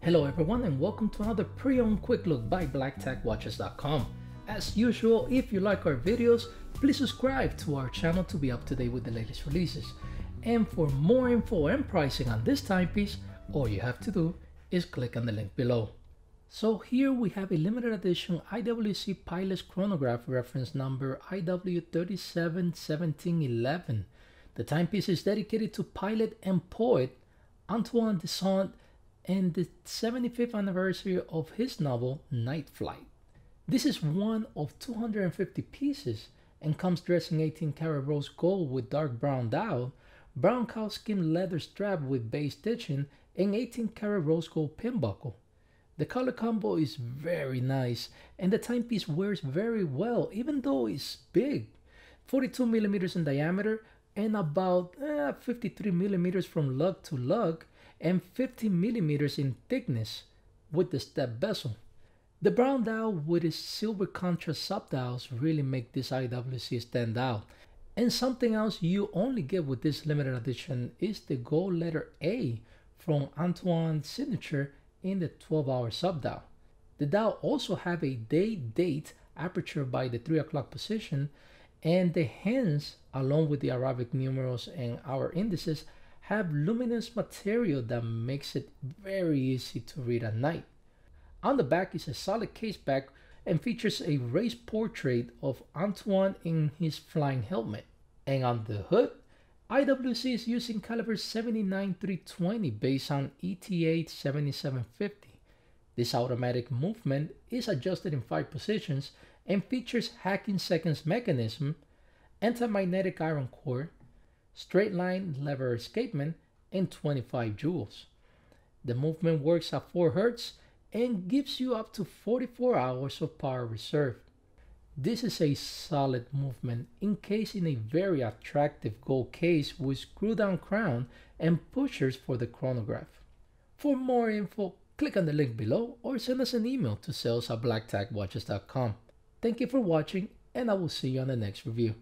Hello everyone and welcome to another pre-owned quick look by BlackTagWatches.com. As usual, if you like our videos, please subscribe to our channel to be up to date with the latest releases. And for more info and pricing on this timepiece, all you have to do is click on the link below. So here we have a limited edition IWC Pilot's Chronograph reference number IW371711. The timepiece is dedicated to pilot and poet Antoine de Saint-Exupéry and the 75th anniversary of his novel Night Flight. This is one of 250 pieces and comes dressed in 18-karat rose gold with dark brown dowel, brown cow-skin leather strap with base stitching, and 18-karat rose gold pin buckle. The color combo is very nice and the timepiece wears very well even though it's big, 42mm in diameter and about 53mm from lug to lug, and 50mm in thickness with the step bezel. The brown dial with its silver contrast subdials really make this IWC stand out. And something else you only get with this limited edition is the gold letter A from Antoine's signature in the 12-hour subdial. The dial also have a day-date aperture by the 3 o'clock position, and the hands, along with the Arabic numerals and hour indices, have luminous material that makes it very easy to read at night. On the back is a solid case back and features a raised portrait of Antoine in his flying helmet. And on the hood, IWC is using caliber 79320 based on ETA 7750. This automatic movement is adjusted in 5 positions and features hacking seconds mechanism, anti-magnetic iron core, straight line lever escapement, and 25 joules. The movement works at 4 Hz and gives you up to 44 hours of power reserve. This is a solid movement encased in a very attractive gold case with screw down crown and pushers for the chronograph. For more info, click on the link below or send us an email to sales@blacktagwatches.com. Thank you for watching and I will see you on the next review.